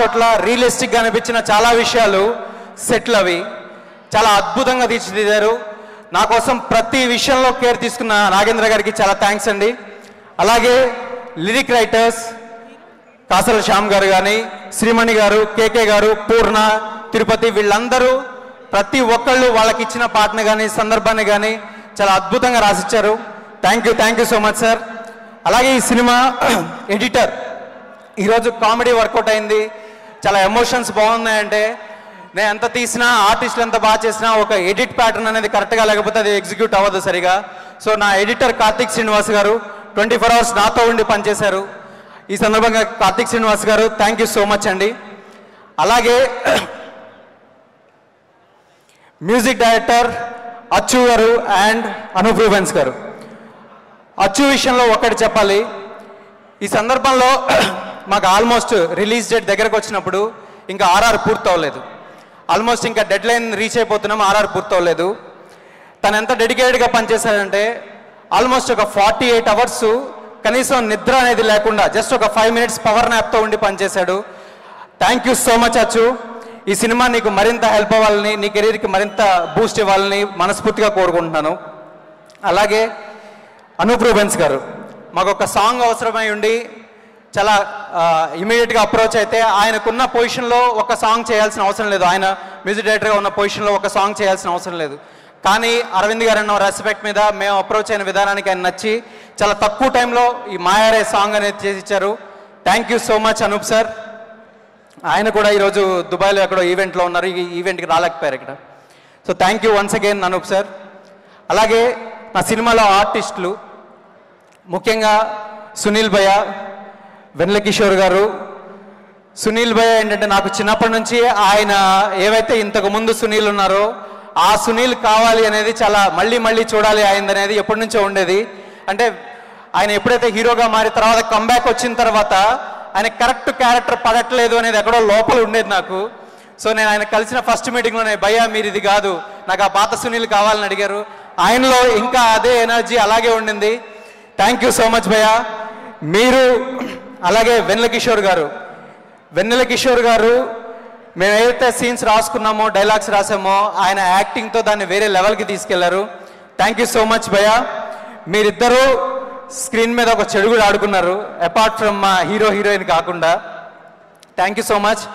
చోట్ల రియలిస్టిక్ గా అనిపించిన చాలా విషయాలు సెట్లవి చాలా అద్భుతంగా తీర్చిదిద్దారు. నా కోసం ప్రతి విషయంలో కేర్ తీసుకున్న నాగేంద్ర గారికి చాలా థ్యాంక్స్ అండి. అలాగే లిరిక్ రైటర్స్ కాసల శ్యామ్ గారు కానీ, శ్రీమణి గారు, కేకే గారు, పూర్ణ, తిరుపతి, వీళ్ళందరూ ప్రతి ఒక్కళ్ళు వాళ్ళకి ఇచ్చిన పాటను కానీ సందర్భాన్ని కానీ చాలా అద్భుతంగా రాసిచ్చారు. Thank you so much sir. అలాగే ఈ సినిమా ఎడిటర్ ఈరోజు కామెడీ వర్కౌట్ అయింది, చాలా ఎమోషన్స్ బాగున్నాయంటే నేను ఎంత తీసినా ఆర్టిస్టులు ఎంత బాగా చేసినా ఒక ఎడిట్ ప్యాటర్న్ అనేది కరెక్ట్గా లేకపోతే అది ఎగ్జిక్యూట్ అవ్వదు సరిగా. సో నా ఎడిటర్ కార్తీక్ శ్రీనివాస్ గారు 24 hours నాతో ఉండి పనిచేశారు. ఈ సందర్భంగా కార్తీక్ శ్రీనివాస్ గారు థ్యాంక్ యూ సో మచ్ అండి. అలాగే మ్యూజిక్ డైరెక్టర్ అచ్చు గారు అండ్ అనూప్ రూబెన్స్ గారు. అచ్చు విషయంలో ఒకటి చెప్పాలి, ఈ సందర్భంలో మాకు ఆల్మోస్ట్ రిలీజ్ డేట్ దగ్గరకు వచ్చినప్పుడు ఇంకా ఆర్ఆర్ పూర్తవ్వలేదు, ఆల్మోస్ట్ ఇంకా డెడ్ లైన్ రీచ్ అయిపోతున్నాం, ఆర్ఆర్ పూర్తవ్వలేదు. తను ఎంత డెడికేటెడ్గా పనిచేశాడంటే ఆల్మోస్ట్ ఒక 48 hours కనీసం నిద్ర అనేది లేకుండా జస్ట్ ఒక 5 minutes పవర్ నాప్తో ఉండి పనిచేశాడు. థ్యాంక్ యూ సో మచ్ అచ్చు. ఈ సినిమా నీకు మరింత హెల్ప్ అవ్వాలని, నీ కెరీర్కి మరింత బూస్ట్ ఇవ్వాలని మనస్ఫూర్తిగా కోరుకుంటున్నాను. అలాగే అనూప్ రూబెన్స్ గారు, మాకు ఒక సాంగ్ అవసరమై ఉండి చాలా ఇమీడియట్గా అప్రోచ్ అయితే ఆయనకున్న పొజిషన్లో ఒక సాంగ్ చేయాల్సిన అవసరం లేదు, ఆయన మ్యూజిక్ డైరెక్టర్గా ఉన్న పొజిషన్లో ఒక సాంగ్ చేయాల్సిన అవసరం లేదు. కానీ అరవింద్ గారు అన్న రెస్పెక్ట్ మీద మేము అప్రోచ్ అయిన విధానానికి ఆయన నచ్చి చాలా తక్కువ టైంలో ఈ మాయారే సాంగ్ అనేది చేసి ఇచ్చారు. Thank you so much Anoop sir. ఆయన కూడా ఈరోజు దుబాయ్లో ఎక్కడో ఈవెంట్లో ఉన్నారు, ఈ ఈవెంట్కి రాలేకపోయారు ఇక్కడ. So thank you once again Anoop sir. అలాగే నా సినిమాలో ఆర్టిస్టులు ముఖ్యంగా సునీల్ భయ్య, వెన్నెల కిషోర్ గారు. సునీల్ భయ్య ఏంటంటే నాకు చిన్నప్పటి నుంచి ఆయన ఏవైతే ఇంతకు ముందు సునీల్ ఉన్నారో ఆ సునీల్ కావాలి అనేది చాలా మళ్ళీ చూడాలి ఆయనదనేది ఎప్పటి నుంచో ఉండేది. అంటే ఆయన ఎప్పుడైతే హీరోగా మారి తర్వాత కంబ్యాక్ వచ్చిన తర్వాత ఆయన కరెక్ట్ క్యారెక్టర్ పడట్లేదు అనేది ఎక్కడో లోపల ఉండేది నాకు. సో నేను ఆయన కలిసిన ఫస్ట్ మీటింగ్లోనే భయ్యా మీరు ఇది కాదు, నాకు ఆ పాత సునీల్ కావాలని అడిగారు. ఆయనలో ఇంకా అదే ఎనర్జీ అలాగే ఉండింది. థ్యాంక్ యూ సో మచ్ భయ్యా మీరు. అలాగే వెన్నెల కిషోర్ గారు మేము ఏదైతే సీన్స్ రాసుకున్నామో, డైలాగ్స్ రాసామో, ఆయన యాక్టింగ్తో దాన్ని వేరే లెవెల్కి తీసుకెళ్లారు. థ్యాంక్ యూ సో మచ్ భయ్యా. మీరిద్దరూ స్క్రీన్ మీద ఒక చెడుగుడు ఆడుకున్నారు అపార్ట్ ఫ్రమ్ మా హీరో హీరోయిన్ కాకుండా. Thank you so much.